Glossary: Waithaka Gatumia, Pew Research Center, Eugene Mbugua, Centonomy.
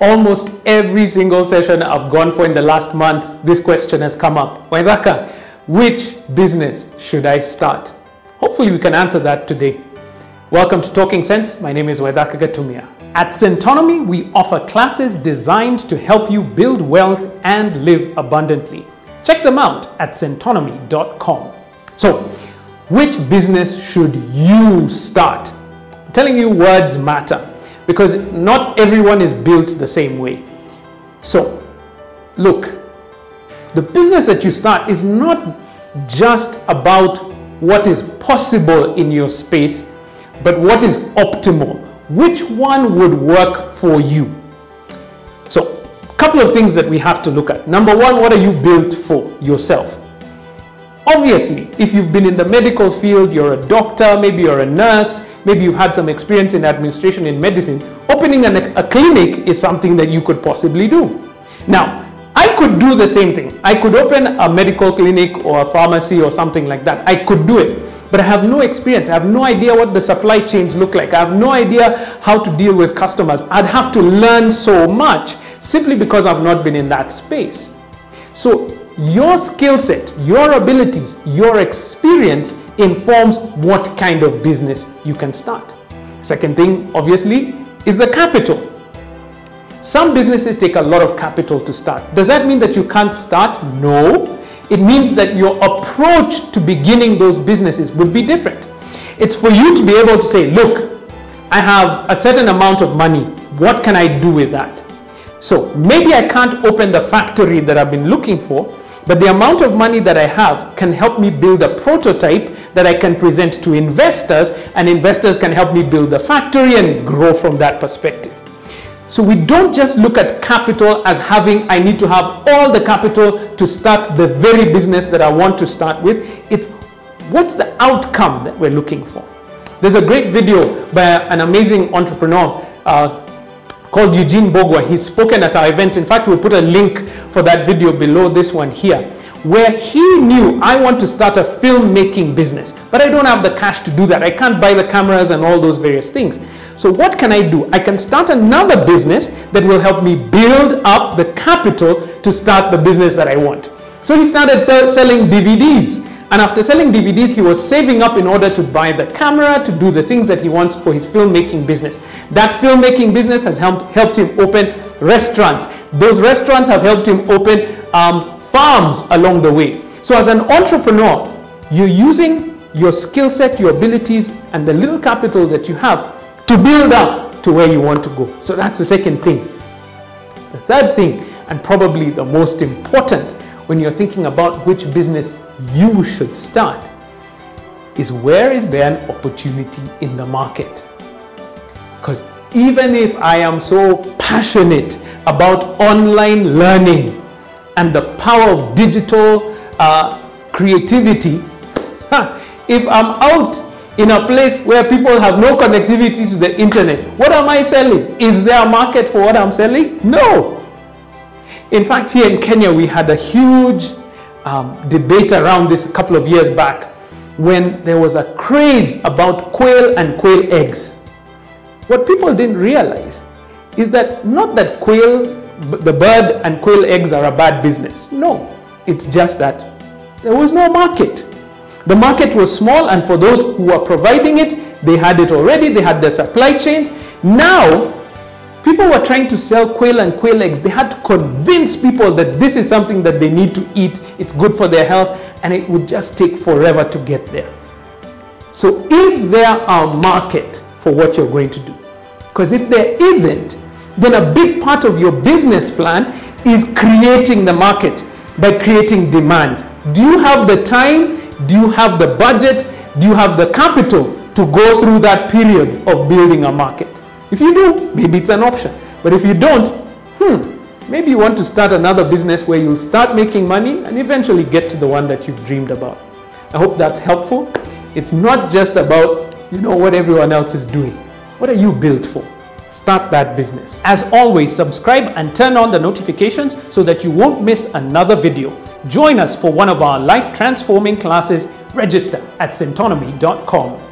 Almost every single session I've gone for in the last month, this question has come up. Waithaka, which business should I start? Hopefully we can answer that today. Welcome to Talking Sense. My name is Waithaka Gatumia. At Centonomy, we offer classes designed to help you build wealth and live abundantly. Check them out at centonomy.com. So, which business should you start? I'm telling you, words matter, because not everyone is built the same way. So, look, the business that you start is not just about what is possible in your space, but what is optimal. Which one would work for you? So, a couple of things that we have to look at. Number one, what are you built for yourself? Obviously, if you've been in the medical field, you're a doctor, maybe you're a nurse, maybe you've had some experience in administration in medicine, opening a clinic is something that you could possibly do. Now, I could do the same thing. I could open a medical clinic or a pharmacy or something like that. I could do it, but I have no experience. I have no idea what the supply chains look like. I have no idea how to deal with customers. I'd have to learn so much simply because I've not been in that space. So, your skill set, your abilities, your experience informs what kind of business you can start. Second thing, obviously, is the capital. Some businesses take a lot of capital to start. Does that mean that you can't start? No. It means that your approach to beginning those businesses would be different. It's for you to be able to say, look, I have a certain amount of money. What can I do with that? So maybe I can't open the factory that I've been looking for, but the amount of money that I have can help me build a prototype that I can present to investors, and investors can help me build the factory and grow from that perspective. So we don't just look at capital as having, I need to have all the capital to start the very business that I want to start with. It's what's the outcome that we're looking for. There's a great video by an amazing entrepreneur called Eugene Mbugua. He's spoken at our events. In fact, we'll put a link for that video below this one here, where he knew, I want to start a filmmaking business, but I don't have the cash to do that. I can't buy the cameras and all those various things. So what can I do? I can start another business that will help me build up the capital to start the business that I want. So he started selling DVDs. And after selling DVDs, he was saving up in order to buy the camera, to do the things that he wants for his filmmaking business. That filmmaking business has helped him open restaurants. Those restaurants have helped him open farms along the way. So as an entrepreneur, you're using your skill set, your abilities, and the little capital that you have to build up to where you want to go. So that's the second thing. The third thing, and probably the most important when you're thinking about which business you should start, is where is there an opportunity in the market? Because even if I am so passionate about online learning and the power of digital creativity, if I'm out in a place where people have no connectivity to the internet, what am I selling? Is there a market for what I'm selling? No. In fact, here in Kenya, we had a huge debate around this a couple of years back, when there was a craze about quail and quail eggs. What people didn't realize is that not that quail, the bird, and quail eggs are a bad business. No, it's just that there was no market. The market was small, and for those who were providing it, they had it already, they had their supply chains. Now, people were trying to sell quail and quail eggs. They had to convince people that this is something that they need to eat, it's good for their health, and it would just take forever to get there. So is there a market for what you're going to do? Because if there isn't, then a big part of your business plan is creating the market by creating demand. Do you have the time? Do you have the budget? Do you have the capital to go through that period of building a market? If you do, maybe it's an option. But if you don't, maybe you want to start another business where you'll start making money and eventually get to the one that you've dreamed about. I hope that's helpful. It's not just about, you know, what everyone else is doing. What are you built for? Start that business. As always, subscribe and turn on the notifications so that you won't miss another video. Join us for one of our life transforming classes. Register at centonomy.com.